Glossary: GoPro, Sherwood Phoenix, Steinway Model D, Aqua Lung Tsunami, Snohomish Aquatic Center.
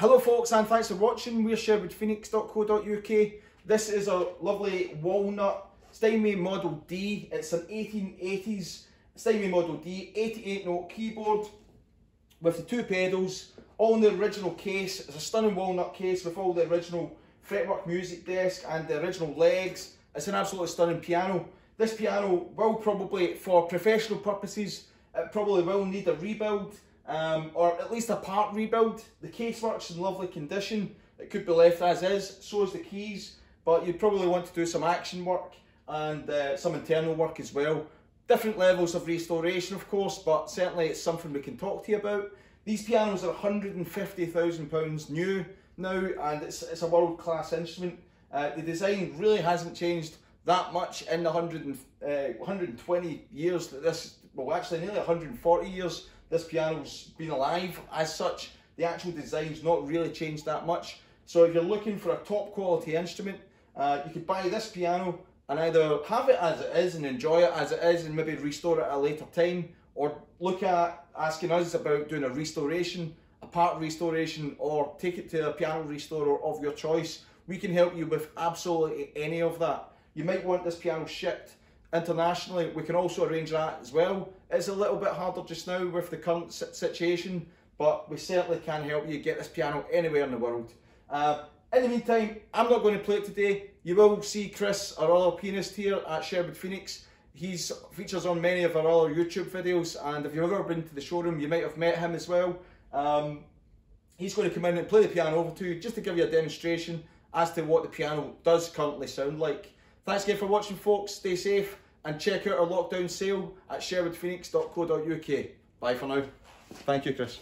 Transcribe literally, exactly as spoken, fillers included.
Hello folks, and thanks for watching. We're sherwood phoenix dot co dot U K. This is a lovely walnut Steinway Model D. It's an eighteen eighties Steinway Model D eighty-eight note keyboard with the two pedals, all in the original case. It's a stunning walnut case with all the original fretwork music desk and the original legs. It's an absolutely stunning piano. This piano will probably, for professional purposes, it probably will need a rebuild. Um, or at least a part rebuild. The case works in lovely condition. It could be left as is, so is the keys, but you'd probably want to do some action work and uh, some internal work as well. Different levels of restoration, of course, but certainly it's something we can talk to you about. These pianos are one hundred and fifty thousand pounds new now, and it's, it's a world-class instrument. Uh, the design really hasn't changed that much in the one hundred and, uh, one hundred twenty years that this, well actually nearly one hundred and forty years this piano's been alive. As such, the actual design's not really changed that much. So if you're looking for a top quality instrument, uh, you could buy this piano and either have it as it is and enjoy it as it is and maybe restore it at a later time, or look at asking us about doing a restoration, a part restoration, or take it to a piano restorer of your choice. We can help you with absolutely any of that. You might want this piano shipped internationally. We can also arrange that as well. It's a little bit harder just now with the current situation, but we certainly can help you get this piano anywhere in the world. Uh, in the meantime, I'm not going to play it today. You will see Chris, our other pianist here at Sherwood Phoenix. He's features on many of our other YouTube videos, and if you've ever been to the showroom, you might have met him as well. Um, he's going to come in and play the piano over to you, just to give you a demonstration as to what the piano does currently sound like. Thanks again for watching, folks. Stay safe and check out our lockdown sale at sherwood phoenix dot co dot U K. Bye for now. Thank you, Chris.